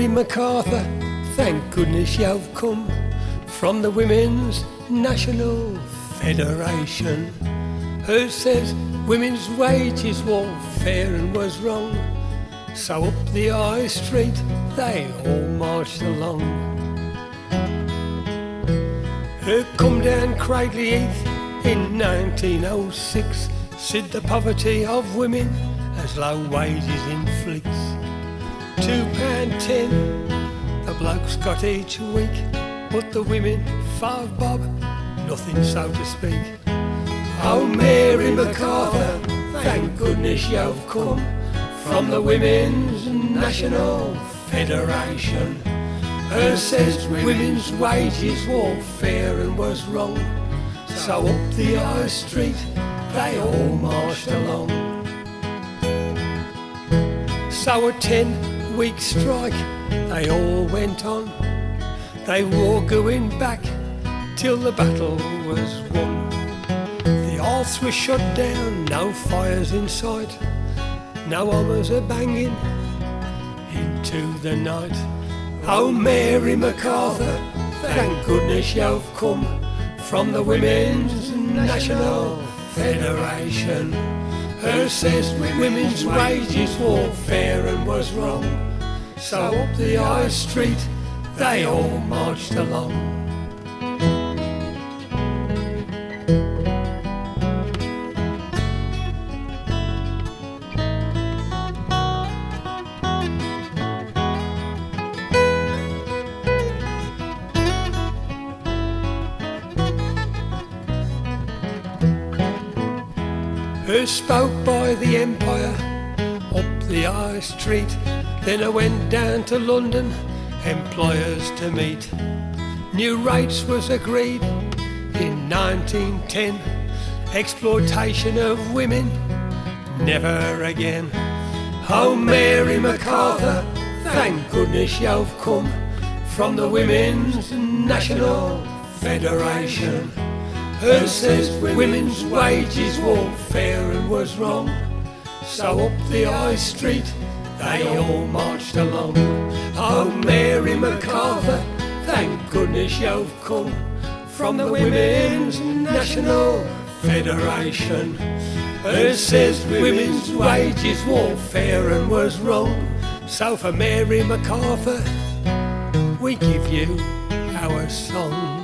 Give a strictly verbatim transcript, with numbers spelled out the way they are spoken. Mary MacArthur, thank goodness you've come from the Women's National Federation, who says women's wages were fair and was wrong. So up the high street they all marched along. Who come down Cradley Heath in nineteen oh six, said the poverty of women as low wages inflicts. Two pound ten the blokes got each week, but the women five bob, nothing so to speak. Oh Mary MacArthur, thank goodness you've come from the Women's National Federation, who says women's wages were fair and was wrong. So up the high street they all marched along. So a ten week strike they all went on, they were going back till the battle was won. The arts were shut down, no fires in sight, no hammers are banging into the night. Oh Mary MacArthur, thank goodness you've come from the Women's National Federation, who says women's wages were fair and was wrong. So up the high street they all marched along. Who spoke by the Empire, up the high street, then I went down to London, employers to meet. New rates was agreed in nineteen ten, exploitation of women, never again. Oh Mary MacArthur, thank goodness you've come from the Women's National Federation, who says women's wages were fair and was wrong. So up the high street they all marched along. Oh Mary MacArthur, thank goodness you've come from the Women's National Federation, who says women's wages were fair and was wrong. So for Mary MacArthur we give you our song.